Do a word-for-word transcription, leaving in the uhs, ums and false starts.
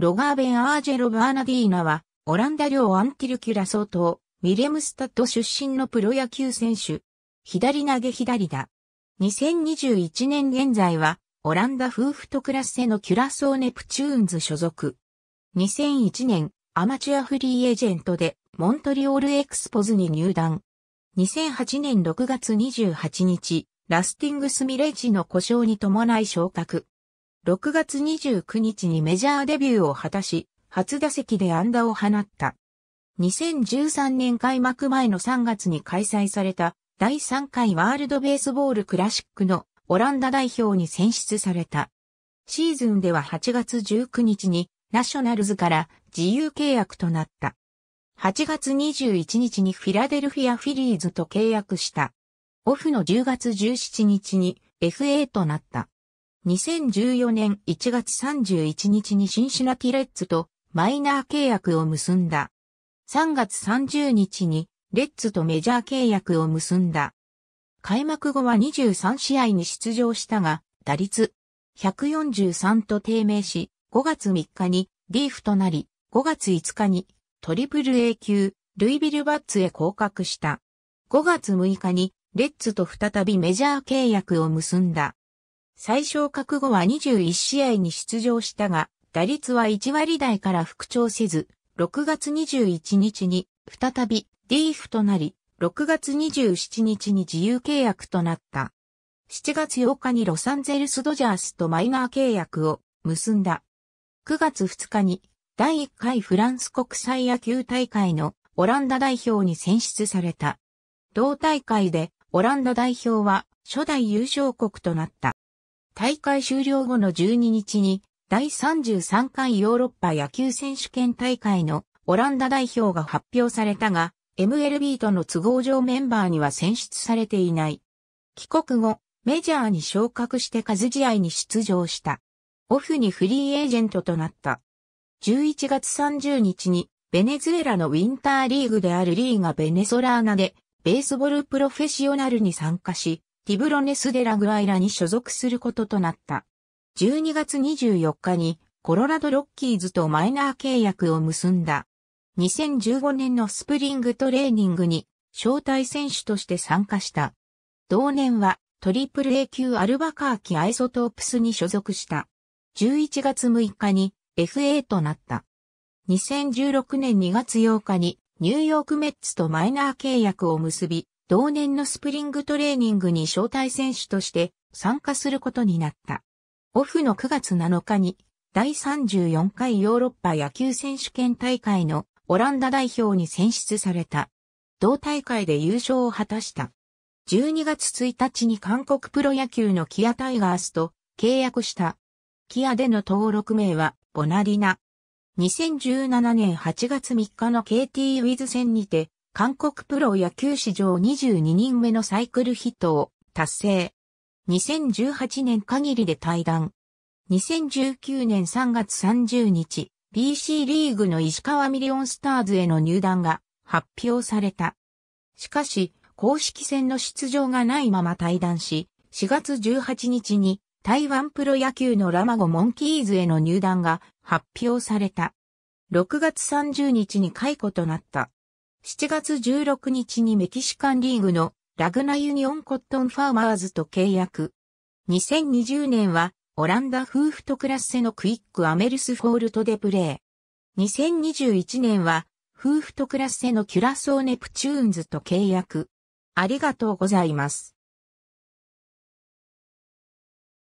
ロガーベン・アージェロ・バーナディーナは、オランダ領アンティルキュラ総統、ミレムスタッド出身のプロ野球選手。左投げ左打。にせんにじゅういちねん現在は、オランダフーフトクラッセのキュラソーネプチューンズ所属。にせんいちねん、アマチュアフリーエージェントで、モントリオールエクスポズに入団。にせんはちねんろくがつにじゅうはちにち、ラスティングスミレッジの故障に伴い昇格。ろくがつにじゅうくにちにメジャーデビューを果たし、初打席で安打を放った。にせんじゅうさんねん開幕前のさんがつに開催されただいさんかいワールドベースボールクラシックのオランダ代表に選出された。シーズンでははちがつじゅうくにちにナショナルズから自由契約となった。はちがつにじゅういちにちにフィラデルフィア・フィリーズと契約した。オフのじゅうがつじゅうしちにちに エフエー となった。にせんじゅうよねんいちがつさんじゅういちにちにシンシナティレッズとマイナー契約を結んだ。さんがつさんじゅうにちにレッズとメジャー契約を結んだ。開幕後はにじゅうさんしあいに出場したが、打率ひゃくよんじゅうさんと低迷し、ごがつみっかにリーフとなり、ごがついつかにトリプル A 級ルイビルバッツへ降格した。ごがつむいかにレッズと再びメジャー契約を結んだ。再昇格後はにじゅういちしあいに出場したが、打率はいちわりだいから復調せず、ろくがつにじゅういちにちに再びリーフとなり、ろくがつにじゅうしちにちに自由契約となった。しちがつようかにロサンゼルスドジャースとマイナー契約を結んだ。くがつふつかにだいいっかいフランス国際野球大会のオランダ代表に選出された。同大会でオランダ代表は初代優勝国となった。大会終了後のじゅうににちにだいさんじゅうさんかいヨーロッパ野球選手権大会のオランダ代表が発表されたが エムエルビー との都合上メンバーには選出されていない。帰国後、メジャーに昇格して数試合に出場した。オフにフリーエージェントとなった。じゅういちがつさんじゅうにちにベネズエラのウィンターリーグであるリーガ・ベネソラーナでベースボールプロフェッショナルに参加し、ティブロネス・デ・ラグアイラに所属することとなった。じゅうにがつにじゅうよっかにコロラドロッキーズとマイナー契約を結んだ。にせんじゅうごねんのスプリングトレーニングに招待選手として参加した。同年はトリプル A 級アルバカーキ・アイソトープスに所属した。じゅういちがつむいかに エフエー となった。にせんじゅうろくねんにがつようかにニューヨークメッツとマイナー契約を結び、同年のスプリングトレーニングに招待選手として参加することになった。オフのくがつなのかにだいさんじゅうよんかいヨーロッパ野球選手権大会のオランダ代表に選出された。同大会で優勝を果たした。じゅうにがつついたちに韓国プロ野球のキアタイガースと契約した。キアでの登録名はボナリナ。にせんじゅうななねんはちがつみっかの ケーティー ウィズ戦にて、韓国プロ野球史上にじゅうににんめのサイクルヒットを達成。にせんじゅうはちねん限りで退団。にせんじゅうきゅうねんさんがつさんじゅうにち、ビーシー リーグの石川ミリオンスターズへの入団が発表された。しかし、公式戦の出場がないまま退団し、しがつじゅうはちにちに台湾プロ野球のラマゴモンキーズへの入団が発表された。ろくがつさんじゅうにちに解雇となった。しちがつじゅうろくにちにメキシカンリーグのラグナユニオンコットンファーマーズと契約。にせんにじゅうねんはオランダフーフトクラッセのクイックアメルスフォールトでプレー。にせんにじゅういちねんはフーフトクラッセのキュラソーネプチューンズと契約。ありがとうございます。